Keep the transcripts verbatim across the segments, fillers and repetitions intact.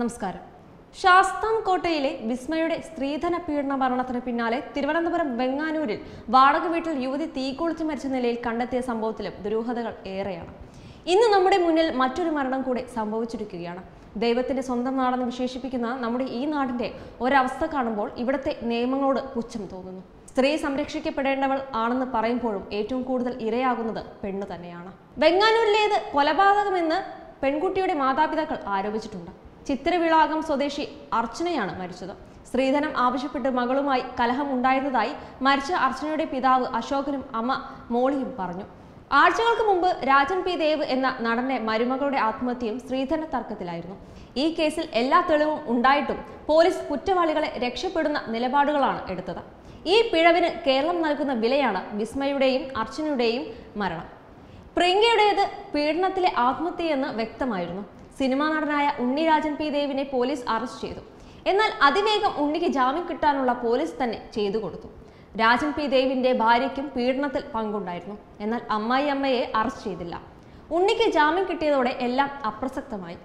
നമസ്കാരം. ശാസ്താംകോട്ടയിലെ വിസ്മയുടെ സ്ത്രീധന പീഡന മരണത്തിന് പിന്നാലെ തിരുവനന്തപുരം വെങ്ങാനൂരിൽ വാടക വീട്ടിൽ യുവതി തീകൊളുത്തി മരിച്ച നിലയിൽ കണ്ടെത്തിയ സംഭവത്തിലും ദുരൂഹതകൾ ഏറെയാണ്. ഇന്ന് നമ്മുടെ മുന്നിൽ മറ്റൊരു മരണം കൂടെ സംഭവിച്ചിരിക്കുകയാണ്. ദൈവത്തിന്റെ സ്വന്തം നാടെന്ന് വിശേഷിപ്പിക്കുന്ന നമ്മുടെ ഈ നാടിന്റെ ഒരവസ്ഥ കാണുമ്പോൾ ഇവിടുത്തെ നിയമങ്ങളോട് പുച്ഛം തോന്നുന്നു. സ്ത്രീ സംരക്ഷിക്കപ്പെടേണ്ടവൾ ആണെന്ന് പറയുമ്പോഴും ഏറ്റവും കൂടുതൽ ഇരയാകുന്നത് പെണ്ണു തന്നെയാണ്. വെങ്ങാനൂരിലേത് കൊലപാതകമെന്ന് പെൺകുട്ടിയുടെ മാതാപിതാക്കൾ ആരോപിച്ചിട്ടുണ്ട്. ചിത്രവിളാകം സ്വദേശി അർച്ചനയാണ് മരിച്ചത്. സ്ത്രീധനം ആവശ്യപ്പെട്ട് മകളുമായി കലഹമുണ്ടായിരുന്നതായി മരിച്ച അർച്ചനയുടെ പിതാവ് അശോകനും അമ്മ മോളിയും പറഞ്ഞു. ആഴ്ചകൾക്ക് മുമ്പ് രാജൻ പി ദേവ് എന്ന നടന്റെ മരുമകളുടെ ആത്മഹത്യയും സ്ത്രീധന തർക്കത്തിലായിരുന്നു. ഈ കേസിൽ എല്ലാ തെളിവും ഉണ്ടായിട്ടും പോലീസ് കുറ്റവാളികളെ രക്ഷപ്പെടുന്ന നിലപാടുകളാണ് എടുത്തത്. ഈ പിഴവിന് കേരളം നൽകുന്ന വിലയാണ് വിസ്മയുടെയും അർച്ചനയുടെയും മരണം. പ്രിയങ്കയുടേത് പീഡനത്തിലെ ആത്മഹത്യയെന്ന് വ്യക്തമായിരുന്നു. സിനിമാ നടനായ ഉണ്ണി രാജൻ പി ദേവിനെ പോലീസ് അറസ്റ്റ് ചെയ്തു. എന്നാൽ അതിവേഗം ഉണ്ണിക്ക് ജാമ്യം കിട്ടാനുള്ള പോലീസ് തന്നെ ചെയ്തു കൊടുത്തു. രാജൻ പി ദേവിന്റെ ഭാര്യയ്ക്കും പീഡനത്തിൽ പങ്കുണ്ടായിരുന്നു. എന്നാൽ അമ്മായിയമ്മയെ അറസ്റ്റ് ചെയ്തില്ല. ഉണ്ണിക്ക് ജാമ്യം കിട്ടിയതോടെ എല്ലാം അപ്രസക്തമായി.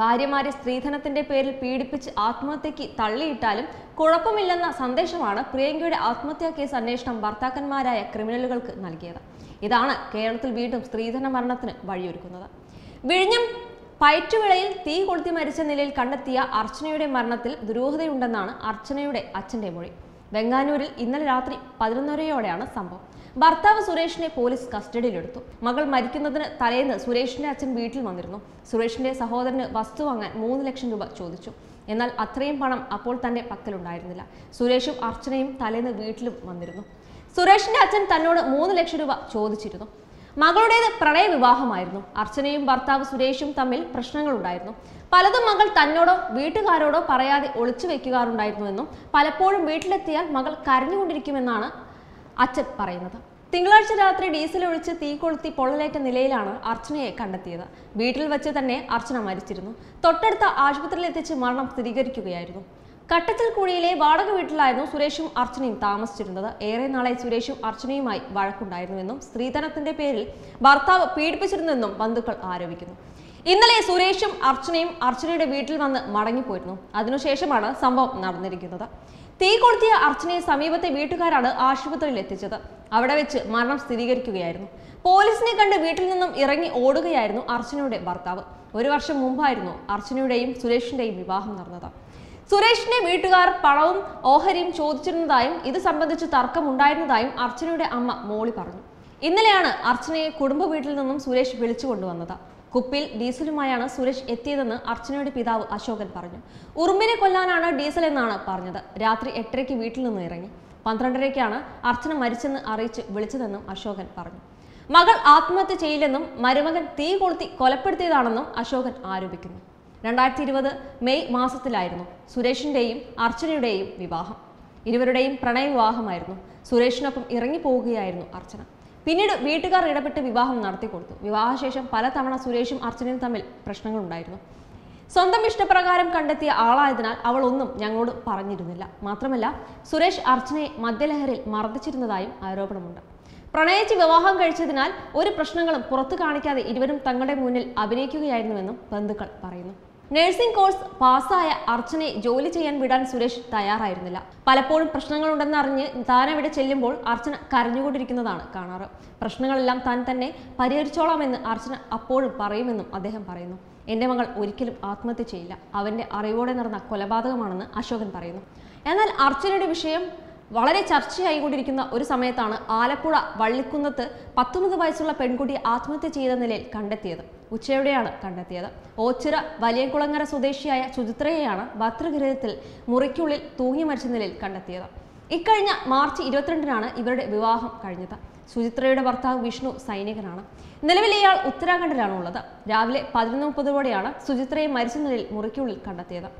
ഭാര്യമാരെ സ്ത്രീധനത്തിന്റെ പേരിൽ പീഡിപ്പിച്ച് ആത്മഹത്യക്ക് തള്ളിയിട്ടാലും കുഴപ്പമില്ലെന്ന സന്ദേശമാണ് പ്രിയങ്കയുടെ ആത്മഹത്യാ കേസ് അന്വേഷണം ഭർത്താക്കന്മാരായ ക്രിമിനലുകൾക്ക് നൽകിയത്. ഇതാണ് കേരളത്തിൽ വീണ്ടും സ്ത്രീധന മരണത്തിന് വഴിയൊരുക്കുന്നത്. വിഴിഞ്ഞം പയറ്റുവിളയിൽ തീ കൊളുത്തി മരിച്ച നിലയിൽ കണ്ടെത്തിയ അർച്ചനയുടെ മരണത്തിൽ ദുരൂഹതയുണ്ടെന്നാണ് അർച്ചനയുടെ അച്ഛന്റെ മൊഴി. വെങ്ങാനൂരിൽ ഇന്നലെ രാത്രി പതിനൊന്നരയോടെയാണ് സംഭവം. ഭർത്താവ് സുരേഷിനെ പോലീസ് കസ്റ്റഡിയിലെടുത്തു. മകൾ മരിക്കുന്നതിന് തലേന്ന് സുരേഷിന്റെ അച്ഛൻ വീട്ടിൽ വന്നിരുന്നു. സുരേഷിന്റെ സഹോദരന് വസ്തു വാങ്ങാൻ മൂന്ന് ലക്ഷം രൂപ ചോദിച്ചു. എന്നാൽ അത്രയും പണം അപ്പോൾ തന്റെ പക്കലുണ്ടായിരുന്നില്ല. സുരേഷും അർച്ചനയും തലേന്ന് വീട്ടിലും വന്നിരുന്നു. സുരേഷിന്റെ അച്ഛൻ തന്നോട് മൂന്ന് ലക്ഷം രൂപ ചോദിച്ചിരുന്നു. മകളുടേത് പ്രണയ വിവാഹമായിരുന്നു. അർച്ചനയും ഭർത്താവ് സുരേഷും തമ്മിൽ പ്രശ്നങ്ങളുണ്ടായിരുന്നു. പലതും മകൾ തന്നോടോ വീട്ടുകാരോടോ പറയാതെ ഒളിച്ചു വെക്കുകാറുണ്ടായിരുന്നുവെന്നും പലപ്പോഴും വീട്ടിലെത്തിയാൽ മകൾ കരഞ്ഞുകൊണ്ടിരിക്കുമെന്നാണ് അച്ഛൻ പറയുന്നത്. തിങ്കളാഴ്ച രാത്രി ഡീസൽ ഒഴിച്ച് തീ കൊളുത്തി പൊള്ളലേറ്റ നിലയിലാണ് അർച്ചനയെ കണ്ടെത്തിയത്. വീട്ടിൽ വെച്ച് തന്നെ അർച്ചന മരിച്ചിരുന്നു. തൊട്ടടുത്ത ആശുപത്രിയിലെത്തിച്ച് മരണം സ്ഥിരീകരിക്കുകയായിരുന്നു. കട്ടച്ചൽ കുഴിയിലെ വാടക വീട്ടിലായിരുന്നു സുരേഷും അർച്ചനയും താമസിച്ചിരുന്നത്. ഏറെ നാളായി സുരേഷും അർച്ചനയുമായി വഴക്കുണ്ടായിരുന്നുവെന്നും സ്ത്രീധനത്തിന്റെ പേരിൽ ഭർത്താവ് പീഡിപ്പിച്ചിരുന്നെന്നും ബന്ധുക്കൾ ആരോപിക്കുന്നു. ഇന്നലെ സുരേഷും അർച്ചനയും അർച്ചനയുടെ വീട്ടിൽ വന്ന് മടങ്ങിപ്പോയിരുന്നു. അതിനുശേഷമാണ് സംഭവം നടന്നിരിക്കുന്നത്. തീ കൊളുത്തിയ അർച്ചനയെ സമീപത്തെ വീട്ടുകാരാണ് ആശുപത്രിയിൽ എത്തിച്ചത്. അവിടെ വെച്ച് മരണം സ്ഥിരീകരിക്കുകയായിരുന്നു. പോലീസിനെ കണ്ട് വീട്ടിൽ നിന്നും ഇറങ്ങി ഓടുകയായിരുന്നു അർച്ചനയുടെ ഭർത്താവ്. ഒരു വർഷം മുമ്പായിരുന്നു അർച്ചനയുടെയും സുരേഷിന്റെയും വിവാഹം നടന്നത്. സുരേഷിന്റെ വീട്ടുകാർ പണവും ഓഹരിയും ചോദിച്ചിരുന്നതായും ഇത് സംബന്ധിച്ച് തർക്കമുണ്ടായിരുന്നതായും അർച്ചനയുടെ അമ്മ മോളി പറഞ്ഞു. ഇന്നലെയാണ് അർച്ചനയെ കുടുംബ വീട്ടിൽ നിന്നും സുരേഷ് വിളിച്ചു കൊണ്ടുവന്നത്. കുപ്പിയിൽ ഡീസലുമായാണ് സുരേഷ് എത്തിയതെന്ന് അർച്ചനയുടെ പിതാവ് അശോകൻ പറഞ്ഞു. ഉറുമ്പിനെ കൊല്ലാനാണ് ഡീസൽ എന്നാണ് പറഞ്ഞത്. രാത്രി എട്ടരയ്ക്ക് വീട്ടിൽ നിന്ന് ഇറങ്ങി. പന്ത്രണ്ടരയ്ക്കാണ് അർച്ചന മരിച്ചെന്ന് അറിയിച്ച് വിളിച്ചതെന്നും അശോകൻ പറഞ്ഞു. മകൾ ആത്മഹത്യ ചെയ്യില്ലെന്നും മരുമകൻ തീ കൊളുത്തി കൊലപ്പെടുത്തിയതാണെന്നും അശോകൻ ആരോപിക്കുന്നു. രണ്ടായിരത്തി ഇരുപത് മെയ് മാസത്തിലായിരുന്നു സുരേഷിന്റെയും അർച്ചനയുടെയും വിവാഹം. ഇരുവരുടെയും പ്രണയ വിവാഹമായിരുന്നു. സുരേഷിനൊപ്പം ഇറങ്ങിപ്പോവുകയായിരുന്നു അർച്ചന. പിന്നീട് വീട്ടുകാർ ഇടപെട്ട് വിവാഹം നടത്തിക്കൊടുത്തു. വിവാഹശേഷം പലതവണ സുരേഷും അർച്ചനയും തമ്മിൽ പ്രശ്നങ്ങളുണ്ടായിരുന്നു. സ്വന്തം ഇഷ്ടപ്രകാരം കണ്ടെത്തിയ ആളായതിനാൽ അവൾ ഒന്നും ഞങ്ങളോട് പറഞ്ഞിരുന്നില്ല. മാത്രമല്ല സുരേഷ് അർച്ചനയെ മദ്യലഹരിയിൽ മർദ്ദിച്ചിരുന്നതായും ആരോപണമുണ്ട്. പ്രണയിച്ച് വിവാഹം കഴിച്ചതിനാൽ ഒരു പ്രശ്നങ്ങളും പുറത്തു കാണിക്കാതെ ഇരുവരും തങ്ങളുടെ മുന്നിൽ അഭിനയിക്കുകയായിരുന്നുവെന്നും ബന്ധുക്കൾ പറയുന്നു. നഴ്സിംഗ് കോഴ്സ് പാസ്സായ അർച്ചനയെ ജോലി ചെയ്യാൻ വിടാൻ സുരേഷ് തയ്യാറായിരുന്നില്ല. പലപ്പോഴും പ്രശ്നങ്ങളുണ്ടെന്നറിഞ്ഞ് താനവിടെ ചെല്ലുമ്പോൾ അർച്ചന കരഞ്ഞുകൊണ്ടിരിക്കുന്നതാണ് കാണാറ്. പ്രശ്നങ്ങളെല്ലാം താൻ തന്നെ പരിഹരിച്ചോളാമെന്ന് അർച്ചന അപ്പോഴും പറയുമെന്നും അദ്ദേഹം പറയുന്നു. എൻ്റെ മകൾ ഒരിക്കലും ആത്മഹത്യ ചെയ്യില്ല. അവൻ്റെ അറിവോടെ നടന്ന കൊലപാതകമാണെന്ന് അശോകൻ പറയുന്നു. എന്നാൽ അർച്ചനയുടെ വിഷയം വളരെ ചർച്ചയായിക്കൊണ്ടിരിക്കുന്ന ഒരു സമയത്താണ് ആലപ്പുഴ വള്ളിക്കുന്നത്ത് പത്തൊമ്പത് വയസ്സുള്ള പെൺകുട്ടി ആത്മഹത്യ ചെയ്ത നിലയിൽ കണ്ടെത്തിയത്. ഉച്ചയോടെയാണ് കണ്ടെത്തിയത്. ഓച്ചിറ വലിയകുളങ്ങര സ്വദേശിയായ സുചിത്രയെയാണ് ഭർതൃഗൃഹത്തിൽ മുറിക്കുള്ളിൽ തൂങ്ങി മരിച്ച നിലയിൽ കണ്ടെത്തിയത്. ഇക്കഴിഞ്ഞ മാർച്ച് ഇരുപത്തിരണ്ടിനാണ് ഇവരുടെ വിവാഹം കഴിഞ്ഞത്. സുചിത്രയുടെ ഭർത്താവ് വിഷ്ണു സൈനികനാണ്. നിലവിൽ ഇയാൾ ഉത്തരാഖണ്ഡിലാണുള്ളത്. രാവിലെ പതിനൊന്ന് മുപ്പതോടെയാണ് സുചിത്രയെ മരിച്ച നിലയിൽ മുറിക്കുള്ളിൽ കണ്ടെത്തിയത്.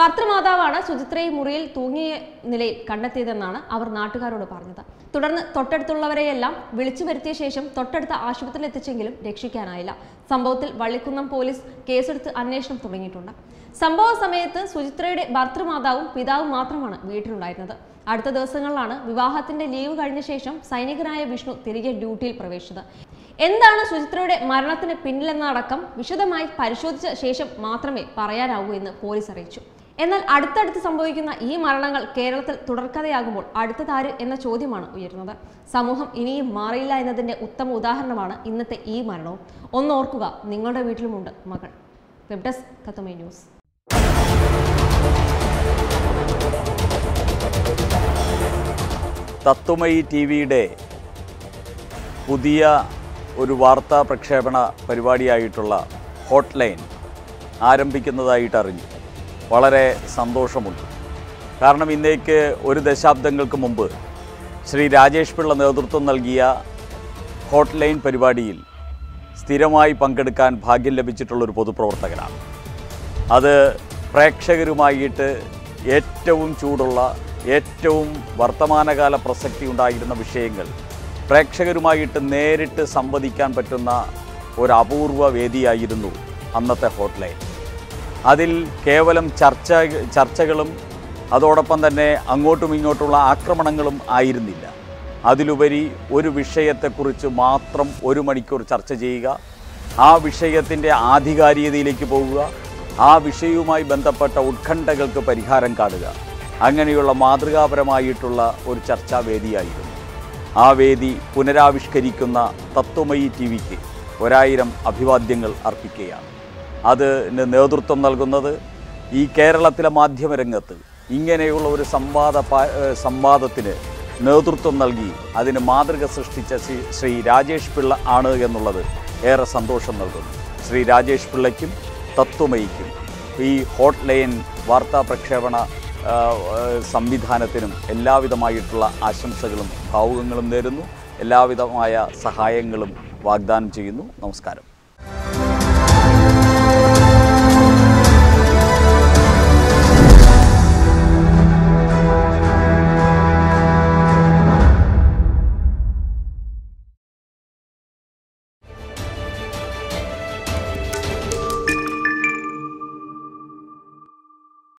ഭർത്തൃമാതാവാണ് സുചിത്രയെ മുറിയിൽ തൂങ്ങിയ നിലയിൽ കണ്ടെത്തിയതെന്നാണ് അവർ നാട്ടുകാരോട് പറഞ്ഞത്. തുടർന്ന് തൊട്ടടുത്തുള്ളവരെയെല്ലാം വിളിച്ചു വരുത്തിയ ശേഷം തൊട്ടടുത്ത ആശുപത്രിയിൽ എത്തിച്ചെങ്കിലും രക്ഷിക്കാനായില്ല. സംഭവത്തിൽ വള്ളിക്കുന്നം പോലീസ് കേസെടുത്ത് അന്വേഷണം തുടങ്ങിയിട്ടുണ്ട്. സംഭവ സമയത്ത് സുചിത്രയുടെ ഭർത്തൃമാതാവും പിതാവും മാത്രമാണ് വീട്ടിലുണ്ടായിരുന്നത്. അടുത്ത ദിവസങ്ങളിലാണ് വിവാഹത്തിന്റെ ലീവ് കഴിഞ്ഞ ശേഷം സൈനികനായ വിഷ്ണു തിരികെ ഡ്യൂട്ടിയിൽ പ്രവേശിച്ചത്. എന്താണ് സുചിത്രയുടെ മരണത്തിന് പിന്നിലെന്നടക്കം വിശദമായി പരിശോധിച്ച ശേഷം മാത്രമേ പറയാനാവൂ എന്ന് പോലീസ് അറിയിച്ചു. എന്നാൽ അടുത്തടുത്ത് സംഭവിക്കുന്ന ഈ മരണങ്ങൾ കേരളത്തിൽ തുടർക്കഥയാകുമ്പോൾ അടുത്തതാര് എന്ന ചോദ്യമാണ് ഉയരുന്നത്. സമൂഹം ഇനിയും മാറിയില്ല എന്നതിന്റെ ഉത്തമ ഉദാഹരണമാണ് ഇന്നത്തെ ഈ മരണവും. ഒന്നോർക്കുക, നിങ്ങളുടെ വീട്ടിലുമുണ്ട് മകൾ. Web desk Tatwamayi news. Tatwamayi ടിവിയുടെ പുതിയ ഒരു വാർത്താ പ്രക്ഷേപണ പരിപാടിയായിട്ടുള്ള ഹോട്ട് ലൈൻ ആരംഭിക്കുന്നതായിട്ട് അറിഞ്ഞു വളരെ സന്തോഷമുണ്ട്. കാരണം ഇന്നേക്ക് ഒരു ദശാബ്ദങ്ങൾക്ക് മുമ്പ് ശ്രീ രാജേഷ് പിള്ള നേതൃത്വം നൽകിയ ഹോട്ട് ലൈൻ പരിപാടിയിൽ സ്ഥിരമായി പങ്കെടുക്കാൻ ഭാഗ്യം ലഭിച്ചിട്ടുള്ളൊരു പൊതുപ്രവർത്തകനാണ്. അത് പ്രേക്ഷകരുമായിട്ട് ഏറ്റവും ചൂടുള്ള ഏറ്റവും വർത്തമാനകാല പ്രസക്തി ഉണ്ടായിരുന്ന വിഷയങ്ങൾ പ്രേക്ഷകരുമായിട്ട് നേരിട്ട് സംവദിക്കാൻ പറ്റുന്ന ഒരു അപൂർവ വേദിയായിരുന്നു അന്നത്തെ ഹോട്ട് ലൈൻ. അതിൽ കേവലം ചർച്ച ചർച്ചകളും അതോടൊപ്പം തന്നെ അങ്ങോട്ടും ഇങ്ങോട്ടുള്ള ആക്രമണങ്ങളും ആയിരുന്നില്ല. അതിലുപരി ഒരു വിഷയത്തെക്കുറിച്ച് മാത്രം ഒരു മണിക്കൂർ ചർച്ച ചെയ്യുക, ആ വിഷയത്തിൻ്റെ ആധികാരികതയിലേക്ക് പോവുക, ആ വിഷയവുമായി ബന്ധപ്പെട്ട ഉത്കണ്ഠകൾക്ക് പരിഹാരം കാണുക, അങ്ങനെയുള്ള മാതൃകാപരമായിട്ടുള്ള ഒരു ചർച്ചാവേദിയായിരുന്നു. ആ വേദി പുനരാവിഷ്കരിക്കുന്ന തത്വമയി ടി വിക്ക് ഒരായിരം അഭിവാദ്യങ്ങൾ അർപ്പിക്കുകയാണ്. അതിന് നേതൃത്വം നൽകുന്നത് ഈ കേരളത്തിലെ മാധ്യമരംഗത്ത് ഇങ്ങനെയുള്ള ഒരു സംവാദ സംവാദത്തിന് നേതൃത്വം നൽകി അതിന് മാതൃക സൃഷ്ടിച്ച ശ്രീ രാജേഷ് പിള്ള ആണ് എന്നുള്ളത് ഏറെ സന്തോഷം നൽകുന്നു. ശ്രീ രാജേഷ് പിള്ളയ്ക്കും തത്വമയിക്കും ഈ ഹോട്ട് ലൈൻ വാർത്താ പ്രക്ഷേപണ സംവിധാനത്തിനും എല്ലാവിധമായിട്ടുള്ള ആശംസകളും ഭാവുകങ്ങളും നേരുന്നു. എല്ലാവിധമായ സഹായങ്ങളും വാഗ്ദാനം ചെയ്യുന്നു. നമസ്കാരം.